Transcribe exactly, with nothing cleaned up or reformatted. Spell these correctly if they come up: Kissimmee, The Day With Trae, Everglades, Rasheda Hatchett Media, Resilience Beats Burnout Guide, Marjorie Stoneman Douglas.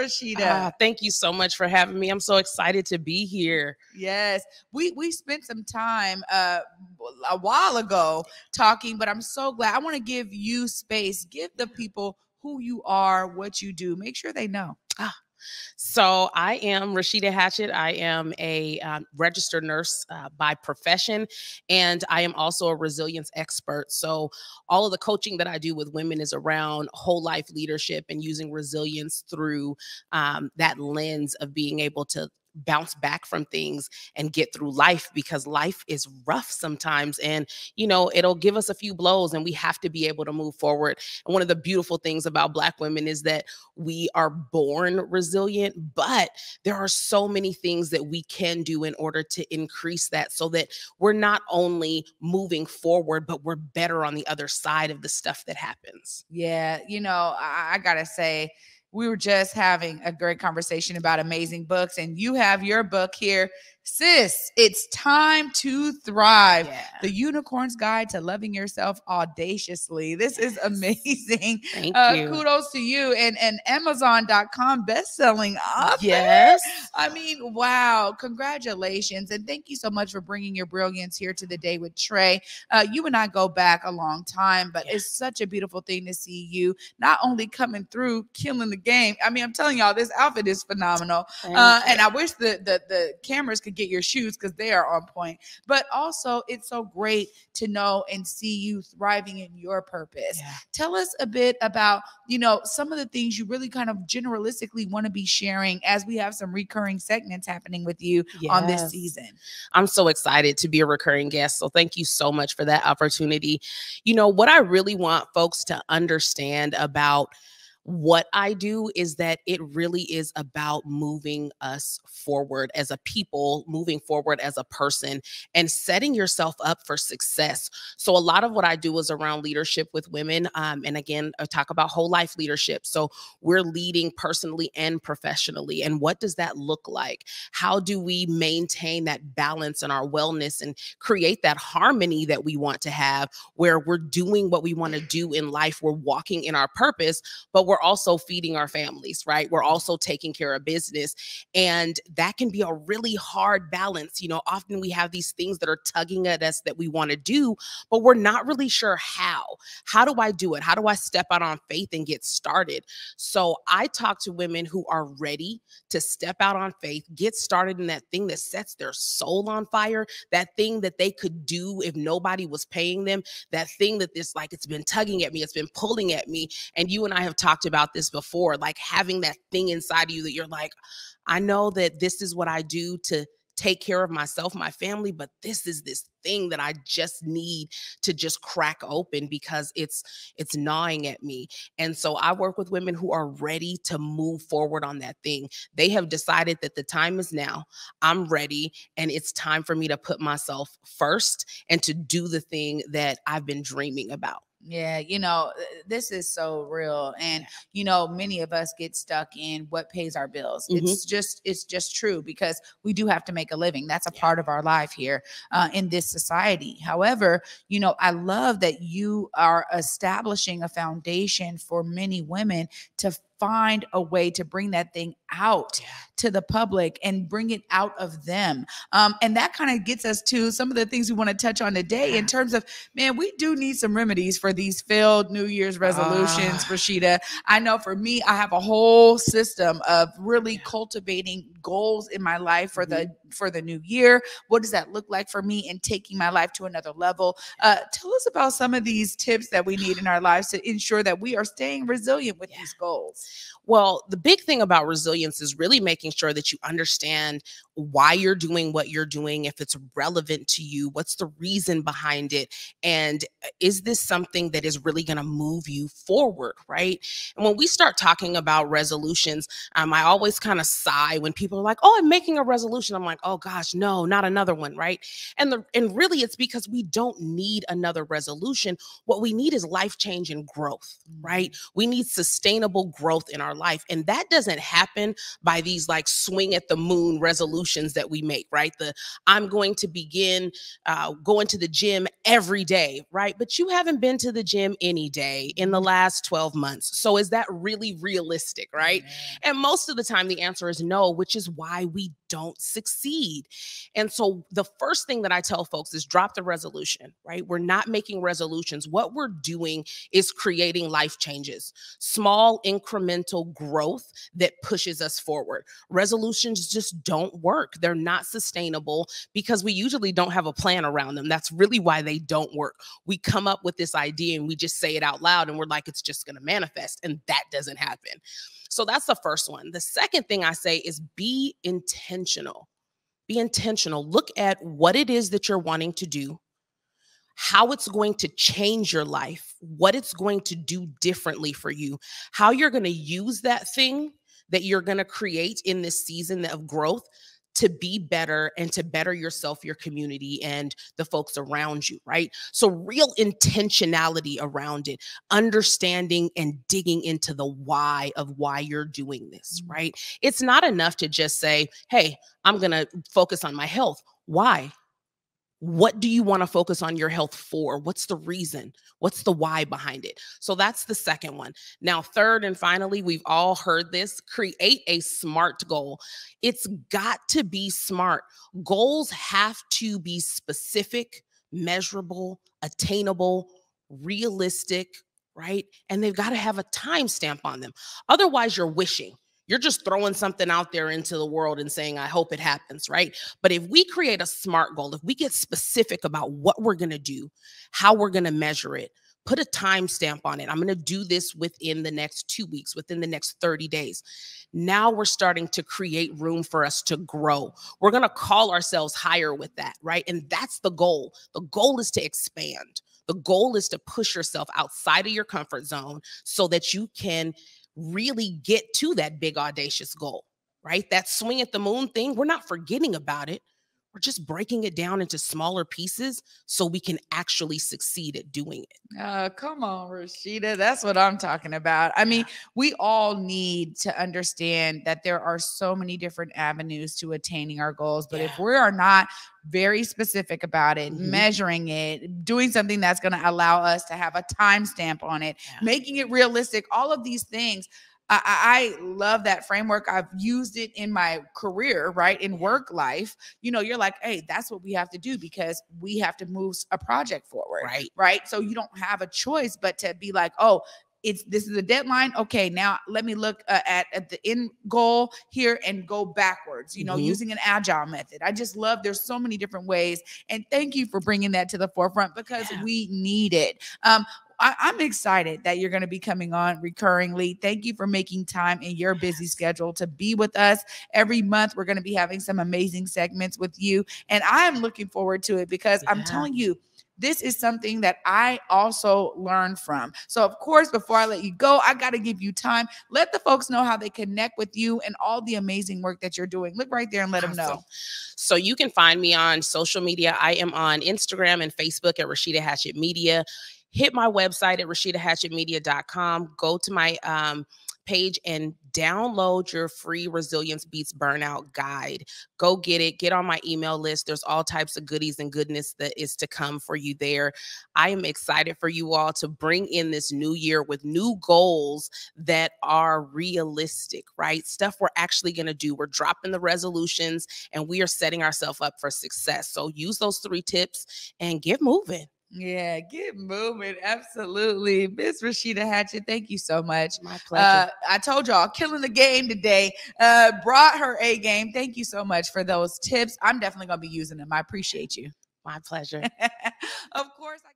Rasheda. Uh, thank you so much for having me. I'm so excited to be here. Yes. We we spent some time uh, a while ago talking, but I'm so glad. I want to give you space. Give the people who you are, what you do. Make sure they know. Ah. So I am Rasheda Hatchett. I am a um, registered nurse uh, by profession, and I am also a resilience expert. So all of the coaching that I do with women is around whole life leadership and using resilience through um, that lens of being able to bounce back from things and get through life, because life is rough sometimes. And, you know, it'll give us a few blows and we have to be able to move forward. And one of the beautiful things about Black women is that we are born resilient, but there are so many things that we can do in order to increase that, so that we're not only moving forward, but we're better on the other side of the stuff that happens. Yeah. You know, I, I gotta say, we were just having a great conversation about amazing books, and you have your book here. Sis, it's time to thrive. Yeah. The Unicorn's Guide to Loving Yourself Audaciously. This yes. is amazing. Thank uh, you. Kudos to you. And, and Amazon dot com best-selling author. Yes. I mean, wow. Congratulations. And thank you so much for bringing your brilliance here to the Day with Trey. Uh, you and I go back a long time, but yes. it's such a beautiful thing to see you not only coming through, killing the game. I mean, I'm telling y'all, this outfit is phenomenal. Uh, and I wish the, the, the cameras could get your shoes, because they are on point. But also, it's so great to know and see you thriving in your purpose. Yeah. Tell us a bit about, you know, some of the things you really kind of generalistically want to be sharing, as we have some recurring segments happening with you yes. on this season. I'm so excited to be a recurring guest. So thank you so much for that opportunity. You know, what I really want folks to understand about what I do is that it really is about moving us forward as a people, moving forward as a person, and setting yourself up for success. So a lot of what I do is around leadership with women. Um, and again, I talk about whole life leadership. So we're leading personally and professionally. And what does that look like? How do we maintain that balance in our wellness and create that harmony that we want to have, where we're doing what we want to do in life, we're walking in our purpose, but we're also feeding our families, right? We're also taking care of business. And that can be a really hard balance. You know, often we have these things that are tugging at us that we want to do, but we're not really sure how. How do I do it? How do I step out on faith and get started? So I talk to women who are ready to step out on faith, get started in that thing that sets their soul on fire, that thing that they could do if nobody was paying them, that thing that this, like, it's been tugging at me, it's been pulling at me. And you and I have talked about this before, like having that thing inside of you that you're like, I know that this is what I do to take care of myself, my family, but this is this thing that I just need to just crack open, because it's it's gnawing at me. And so I work with women who are ready to move forward on that thing. They have decided that the time is now. I'm ready, and it's time for me to put myself first and to do the thing that I've been dreaming about. Yeah, you know, this is so real. And, you know, many of us get stuck in what pays our bills. Mm-hmm. It's just it's just true, because we do have to make a living. That's a yeah. part of our life here uh, in this society. However, you know, I love that you are establishing a foundation for many women to find a way to bring that thing out yeah. to the public and bring it out of them. Um, and that kind of gets us to some of the things we want to touch on today, in terms of, man, we do need some remedies for these failed New Year's resolutions, uh, Rasheda. I know for me, I have a whole system of really yeah. cultivating goals in my life for mm-hmm. the for the new year. What does that look like for me, and taking my life to another level? Uh, tell us about some of these tips that we need in our lives to ensure that we are staying resilient with yeah. these goals. Well, the big thing about resilience is really making sure that you understand why you're doing what you're doing, if it's relevant to you, what's the reason behind it, and is this something that is really going to move you forward, right? And when we start talking about resolutions, um, I always kind of sigh when people are like, oh, I'm making a resolution. I'm like, oh gosh, no, not another one, right? And, the, and really it's because we don't need another resolution. What we need is life change and growth, right? We need sustainable growth in our life, and that doesn't happen by these like swing at the moon resolutions resolutions that we make, right? The I'm going to begin uh, going to the gym every day, right? But you haven't been to the gym any day in the last twelve months. So is that really realistic, right? And most of the time the answer is no, which is why we don't succeed. And so the first thing that I tell folks is drop the resolution, right? We're not making resolutions. What we're doing is creating life changes, small incremental growth that pushes us forward. Resolutions just don't work. They're not sustainable because we usually don't have a plan around them. That's really why they don't work. We come up with this idea and we just say it out loud and we're like, it's just going to manifest. And that doesn't happen. So that's the first one. The second thing I say is be intentional. Be intentional. Look at what it is that you're wanting to do, how it's going to change your life, what it's going to do differently for you, how you're going to use that thing that you're going to create in this season of growth to be better and to better yourself, your community, and the folks around you, right? So real intentionality around it, understanding and digging into the why of why you're doing this, right? It's not enough to just say, hey, I'm going to focus on my health. Why? What do you want to focus on your health for? What's the reason? What's the why behind it? So that's the second one. Now, third and finally, we've all heard this, create a SMART goal. It's got to be smart. Goals have to be specific, measurable, attainable, realistic, right? And they've got to have a timestamp on them. Otherwise, you're wishing. You're just throwing something out there into the world and saying, I hope it happens, right? But if we create a SMART goal, if we get specific about what we're going to do, how we're going to measure it, put a timestamp on it. I'm going to do this within the next two weeks, within the next thirty days. Now we're starting to create room for us to grow. We're going to call ourselves higher with that, right? And that's the goal. The goal is to expand. The goal is to push yourself outside of your comfort zone so that you can really get to that big audacious goal, right? That swing at the moon thing, we're not forgetting about it. We're just breaking it down into smaller pieces so we can actually succeed at doing it. Uh, come on, Rasheda. That's what I'm talking about. I mean, we all need to understand that there are so many different avenues to attaining our goals. But yeah. if we are not very specific about it, mm-hmm. measuring it, doing something that's going to allow us to have a timestamp on it, yeah. making it realistic, all of these things. I love that framework. I've used it in my career, right? In work life, you know, you're like, hey, that's what we have to do because we have to move a project forward, right? Right. So you don't have a choice but to be like, oh, it's this is a deadline. Okay, now let me look uh, at, at the end goal here and go backwards, you know, mm-hmm. using an agile method. I just love there's so many different ways. And thank you for bringing that to the forefront because yeah. we need it. Um, I, I'm excited that you're going to be coming on recurringly. Thank you for making time in your busy schedule to be with us. Every month, we're going to be having some amazing segments with you. And I'm looking forward to it because yeah. I'm telling you, this is something that I also learned from. So, of course, before I let you go, I got to give you time. Let the folks know how they connect with you and all the amazing work that you're doing. Look right there and let awesome. them know. So you can find me on social media. I am on Instagram and Facebook at Rasheda Hatchett Media. Hit my website at Rasheda Hatchett Media dot com. Go to my um, page and download your free Resilience Beats Burnout Guide. Go get it. Get on my email list. There's all types of goodies and goodness that is to come for you there. I am excited for you all to bring in this new year with new goals that are realistic, right? Stuff we're actually going to do. We're dropping the resolutions and we are setting ourselves up for success. So use those three tips and get moving. Yeah, get moving. Absolutely. Miss Rasheda Hatchett, thank you so much. My pleasure. Uh, I told y'all, killing the game today. Uh, brought her A game. Thank you so much for those tips. I'm definitely going to be using them. I appreciate you. My pleasure. Of course. I